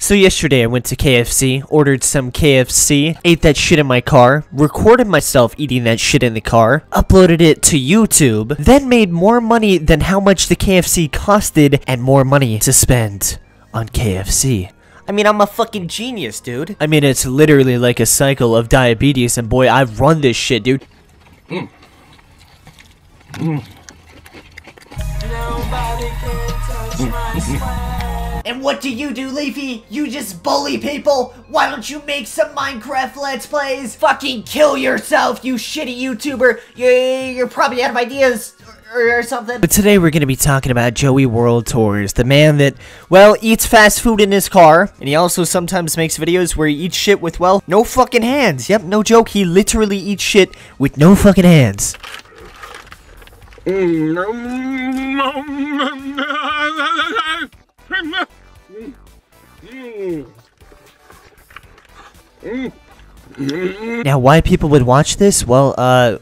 So yesterday I went to KFC, ordered some KFC, ate that shit in my car, recorded myself eating that shit in the car, uploaded it to YouTube, then made more money than how much the KFC costed and more money to spend on KFC. I mean, I'm a fucking genius, dude. I mean, it's literally like a cycle of diabetes, and boy, I've run this shit, dude. Mm. Mm. Nobody can touch my smile. And what do, Leafy? You just bully people? Why don't you make some Minecraft Let's Plays? Fucking kill yourself, you shitty YouTuber! You're probably out of ideas, or something. But today we're gonna be talking about Joey World Tours, the man that, well, eats fast food in his car, and he also sometimes makes videos where he eats shit with, well, no fucking hands. Yep, no joke, he literally eats shit with no fucking hands. Now, why people would watch this? Well, I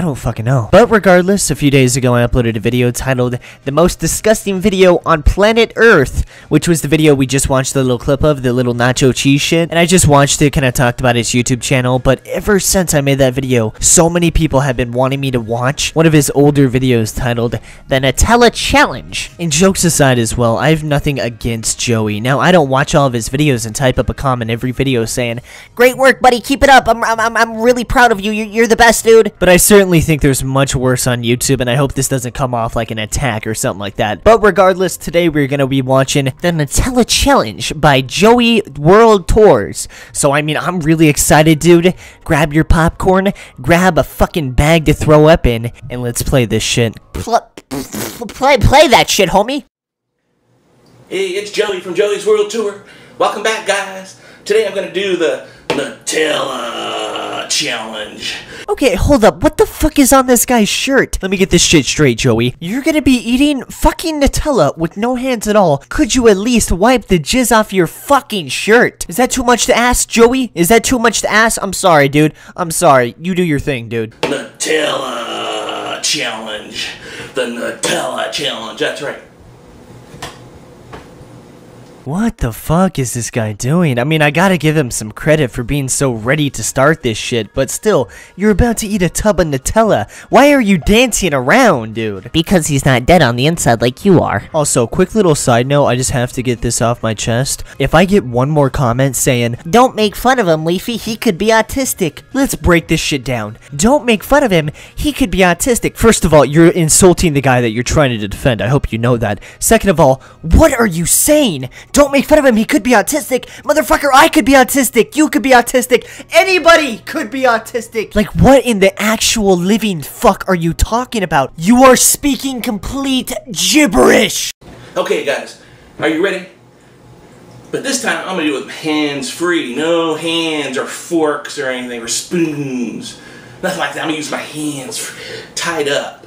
don't fucking know. But regardless, a few days ago I uploaded a video titled The Most Disgusting Video on Planet Earth, which was the video we just watched the little clip of, the little nacho cheese shit. And I just watched it, kind of talked about his YouTube channel, but ever since I made that video, so many people have been wanting me to watch one of his older videos titled The Nutella Challenge. And jokes aside as well, I have nothing against Joey. Now, I don't watch all of his videos and type up a comment every video saying, "Great work, buddy, keep it up, I'm really proud of you, you're the best, dude." But I certainly think there's much worse on YouTube, and I hope this doesn't come off like an attack or something like that. But regardless, today we're gonna be watching The Nutella Challenge by Joey World Tours. So I mean, I'm really excited, dude. Grab your popcorn, grab a fucking bag to throw up in, and let's play this shit. Play that shit, homie. Hey, it's Joey from Joey's World Tour. Welcome back, guys. Today I'm gonna do the Nutella Challenge. Okay, hold up. What the fuck is on this guy's shirt? Let me get this shit straight, Joey. You're gonna be eating fucking Nutella with no hands at all. Could you at least wipe the jizz off your fucking shirt? Is that too much to ask, Joey? Is that too much to ask? I'm sorry, dude. I'm sorry. You do your thing, dude. Nutella Challenge. The Nutella Challenge. That's right. What the fuck is this guy doing? I mean, I gotta give him some credit for being so ready to start this shit, but still, you're about to eat a tub of Nutella. Why are you dancing around, dude? Because he's not dead on the inside like you are. Also, quick little side note, I just have to get this off my chest. If I get one more comment saying, "Don't make fun of him, Leafy, he could be autistic." Let's break this shit down. Don't make fun of him, he could be autistic. First of all, you're insulting the guy that you're trying to defend. I hope you know that. Second of all, what are you saying? Don't make fun of him, he could be autistic. Motherfucker, I could be autistic. You could be autistic. Anybody could be autistic. Like, what in the actual living fuck are you talking about? You are speaking complete gibberish. Okay, guys, are you ready? But this time, I'm gonna do it with hands free. No hands or forks or anything, or spoons. Nothing like that. I'm gonna use my hands tied up.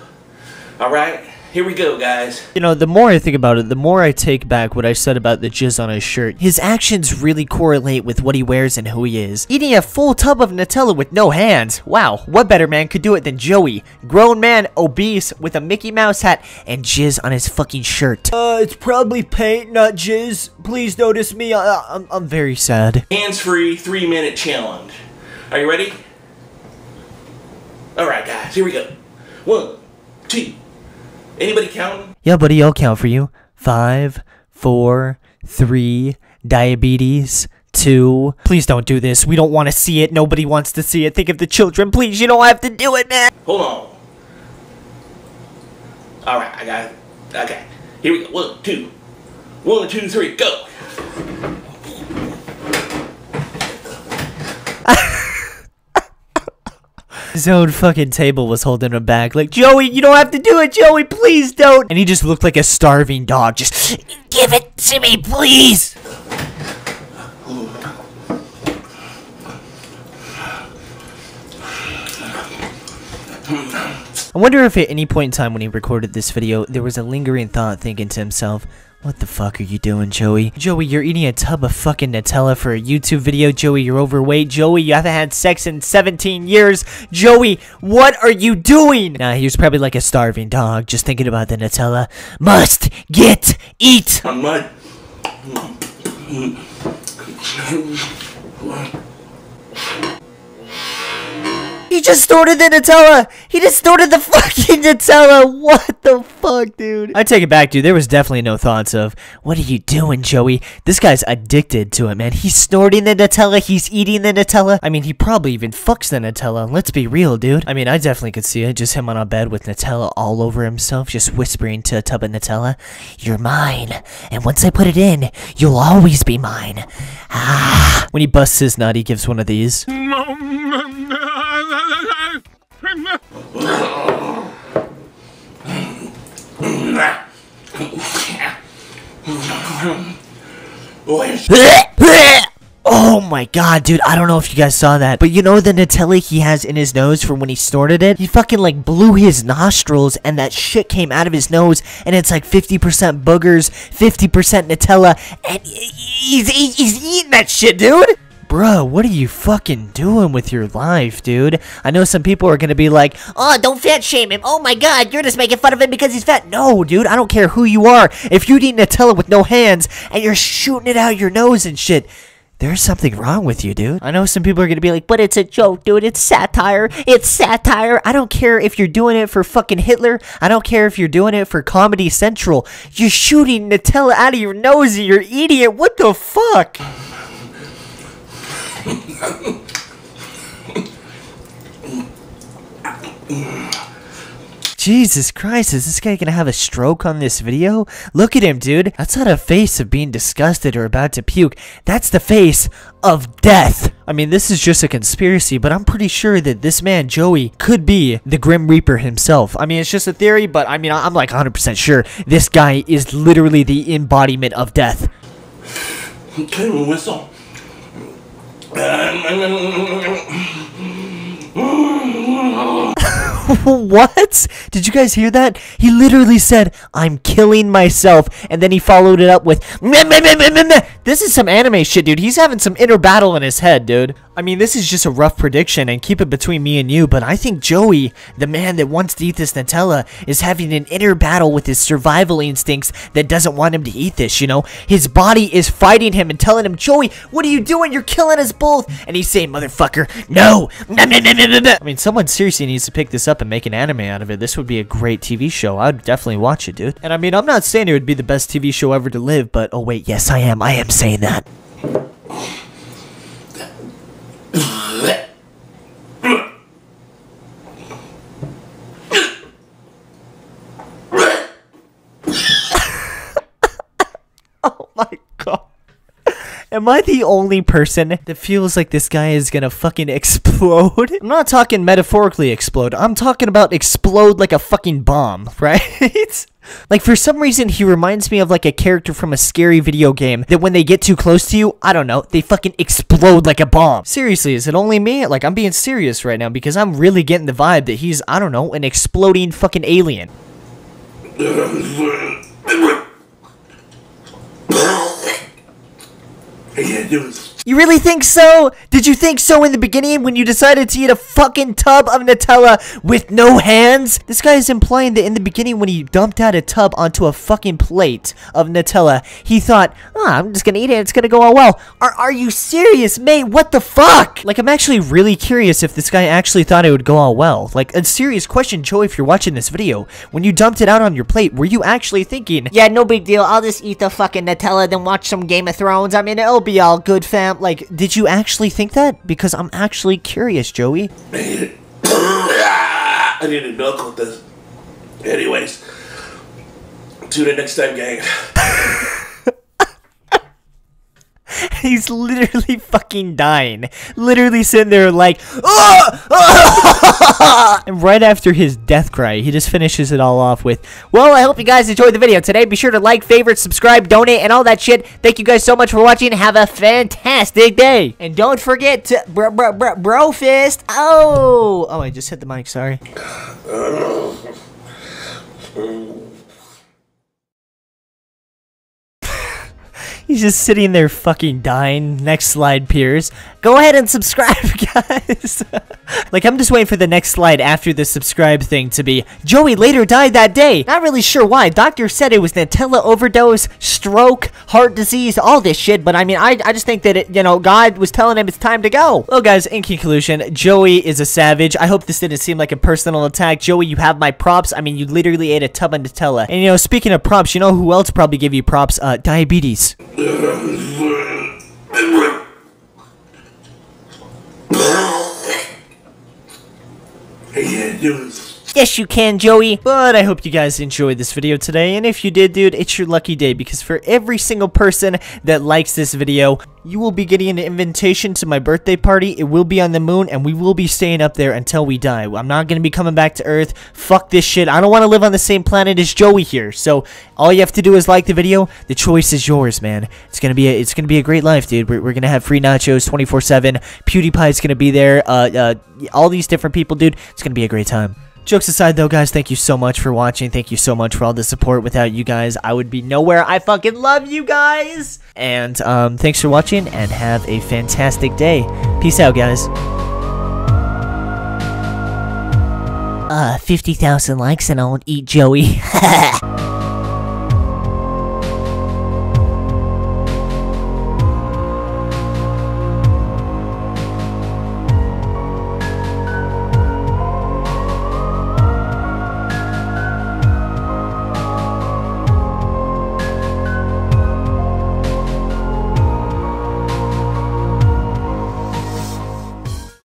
All right? Here we go, guys. You know, the more I think about it, the more I take back what I said about the jizz on his shirt. His actions really correlate with what he wears and who he is. Eating a full tub of Nutella with no hands. Wow, what better man could do it than Joey? Grown man, obese, with a Mickey Mouse hat and jizz on his fucking shirt. It's probably paint, not jizz. Please notice me. I'm very sad. Hands-free, 3-minute challenge. Are you ready? All right, guys, here we go. 1, 2. Anybody count? Yeah, buddy, I'll count for you. 5, 4, 3, diabetes, 2. Please don't do this. We don't want to see it. Nobody wants to see it. Think of the children. Please, you don't have to do it, man. Hold on. All right, I got it. Okay, here we go. 1, 2. 1, 2, 3, go. His own fucking table was holding him back. Like, Joey, you don't have to do it, Joey, please don't. And he just looked like a starving dog. Just, give it to me, please. I wonder if at any point in time when he recorded this video, there was a lingering thought thinking to himself, what the fuck are you doing, Joey? Joey, you're eating a tub of fucking Nutella for a YouTube video. Joey, you're overweight. Joey, you haven't had sex in 17 years. Joey, what are you doing? Nah, he was probably like a starving dog, just thinking about the Nutella. Must get eat. I might. He just ordered the Nutella! He just ordered the fucking Nutella! What the fuck, dude? I take it back, dude. There was definitely no thoughts of, what are you doing, Joey? This guy's addicted to it, man. He's snorting the Nutella. He's eating the Nutella. I mean, he probably even fucks the Nutella. Let's be real, dude. I mean, I definitely could see it. Just him on a bed with Nutella all over himself, just whispering to a tub of Nutella, you're mine. And once I put it in, you'll always be mine. Ah. When he busts his nut, he gives one of these. Oh my god, dude, I don't know if you guys saw that, but you know the Nutella he has in his nose from when he snorted it? He fucking like blew his nostrils and that shit came out of his nose and it's like 50% boogers, 50% Nutella, and he's eating that shit, dude! Bro, what are you fucking doing with your life, dude? I know some people are gonna be like, oh, don't fat shame him. Oh my god, you're just making fun of him because he's fat. No, dude, I don't care who you are. If you eat Nutella with no hands and you're shooting it out your nose and shit, there's something wrong with you, dude. I know some people are gonna be like, but it's a joke, dude. It's satire. It's satire. I don't care if you're doing it for fucking Hitler. I don't care if you're doing it for Comedy Central. You're shooting Nutella out of your nose and you're eating it. What the fuck? Jesus Christ, is this guy gonna have a stroke on this video? Look at him, dude. That's not a face of being disgusted or about to puke. That's the face of death. I mean, this is just a conspiracy, but I'm pretty sure that this man, Joey, could be the Grim Reaper himself. I mean, it's just a theory, but I mean, I'm like 100% sure this guy is literally the embodiment of death. I'm clearing a whistle. What? Did you guys hear that? He literally said, I'm killing myself, and then he followed it up with meh, meh, meh, meh, meh. This is some anime shit, dude. He's having some inner battle in his head, dude. I mean, this is just a rough prediction, and keep it between me and you, but I think Joey, the man that wants to eat this Nutella, is having an inner battle with his survival instincts that doesn't want him to eat this, you know? His body is fighting him and telling him, Joey, what are you doing? You're killing us both! And he's saying, motherfucker, no! I mean, someone seriously needs to pick this up and make an anime out of it. This would be a great TV show. I would definitely watch it, dude. And I mean, I'm not saying it would be the best TV show ever to live, but oh wait, yes, I am. I am saying that. Am I the only person that feels like this guy is gonna fucking explode? I'm not talking metaphorically explode. I'm talking about explode like a fucking bomb, right? Like, for some reason, he reminds me of, like, a character from a scary video game that when they get too close to you, I don't know, they fucking explode like a bomb. Seriously, is it only me? Like, I'm being serious right now because I'm really getting the vibe that he's, I don't know, an exploding fucking alien. You really think so? Did you think so in the beginning when you decided to eat a fucking tub of Nutella with no hands? This guy is implying that in the beginning when he dumped out a tub onto a fucking plate of Nutella, he thought, oh, I'm just gonna eat it, it's gonna go all well. Are you serious, mate? What the fuck? Like, I'm actually really curious if this guy actually thought it would go all well. Like, a serious question, Joey, if you're watching this video, when you dumped it out on your plate, were you actually thinking, yeah, no big deal, I'll just eat the fucking Nutella, then watch some Game of Thrones, I mean, it'll be all good, fam. Like, did you actually think that? Because I'm actually curious, Joey. I need to milk with this. Anyways, tune in next time, gang. He's literally fucking dying. Literally sitting there like, oh! Oh! And right after his death cry, he just finishes it all off with, well, I hope you guys enjoyed the video today. Be sure to like, favorite, subscribe, donate, and all that shit. Thank you guys so much for watching. Have a fantastic day. And don't forget to bro fist. Oh! Oh, I just hit the mic. Sorry. He's just sitting there fucking dying. Next slide, Piers. Go ahead and subscribe, guys. Like, I'm just waiting for the next slide after the subscribe thing to be, Joey later died that day. Not really sure why. Doctor said it was Nutella overdose, stroke, heart disease, all this shit. But I mean, I just think that, it, you know, God was telling him it's time to go. Well, guys, in conclusion, Joey is a savage. I hope this didn't seem like a personal attack. Joey, you have my props. I mean, you literally ate a tub of Nutella. And, you know, speaking of props, you know who else probably gave you props? Diabetes. Yes, you can, Joey. But I hope you guys enjoyed this video today, and if you did, dude, it's your lucky day, because for every single person that likes this video, you will be getting an invitation to my birthday party. It will be on the moon, and we will be staying up there until we die. I'm not going to be coming back to Earth. Fuck this shit. I don't want to live on the same planet as Joey here. So all you have to do is like the video. The choice is yours, man. It's going to be a great life, dude. We're going to have free nachos 24/7. PewDiePie's going to be there. All these different people, dude. It's going to be a great time. Jokes aside, though, guys, thank you so much for watching. Thank you so much for all the support. Without you guys, I would be nowhere. I fucking love you guys. And thanks for watching, and have a fantastic day. Peace out, guys. 50,000 likes and I'll eat Joey.